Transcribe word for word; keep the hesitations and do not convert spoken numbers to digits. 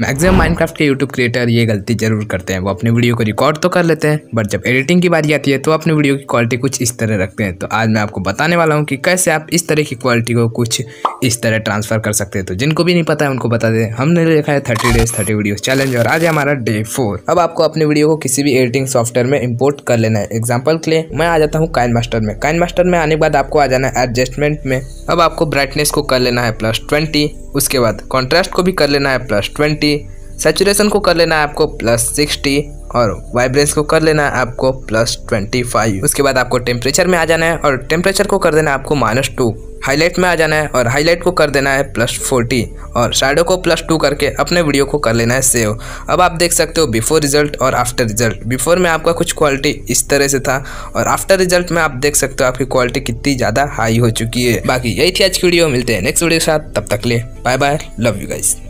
Maximum Minecraft के YouTube creator ये गलती जरूर करते हैं। वो अपने वीडियो को रिकॉर्ड तो कर लेते हैं, बट जब एडिटिंग की बारी आती है तो अपने वीडियो की क्वालिटी कुछ इस तरह रखते हैं। तो आज मैं आपको बताने वाला हूँ कि कैसे आप इस तरह की क्वालिटी को कुछ इस तरह ट्रांसफ़र कर सकते हैं। तो जिनको भी नहीं पता है उनको बता दें, हमने देखा है thirty days thirty video challenge और आज हमारा डे फोर। अब आपको अपने वीडियो को किसी भी एडिटिंग सॉफ्टवेयर में इम्पोर्ट कर लेना है। एग्जाम्पल के लिए मैं आ जाता हूँ काइनमास्टर में। काइनमास्टर में आने के बाद आपको आ जाना है एडजस्टमेंट में। अब आपको ब्राइटनेस को कर लेना है प्लस ट्वेंटी, उसके बाद कॉन्ट्रास्ट को भी कर लेना है प्लस ट्वेंटी, सैचुरेशन को कर लेना है आपको प्लस सिक्सटी और वाइब्रेंस को कर लेना है आपको प्लस ट्वेंटी फाइव। उसके बाद आपको टेम्परेचर में आ जाना है और टेम्परेचर को कर देना है आपको माइनस टू। हाईलाइट में आ जाना है और हाईलाइट को कर देना है प्लस फोर्टी और शैडो को प्लस टू करके अपने वीडियो को कर लेना है सेव। अब आप देख सकते हो बिफोर रिजल्ट और आफ्टर रिजल्ट। बिफोर में आपका कुछ क्वालिटी इस तरह से था और आफ्टर रिजल्ट में आप देख सकते हो आपकी क्वालिटी कितनी ज़्यादा हाई हो चुकी है। बाकी यही थी आज की वीडियो, मिलते हैं नेक्स्ट वीडियो के साथ। तब तक ले bye bye, love you guys.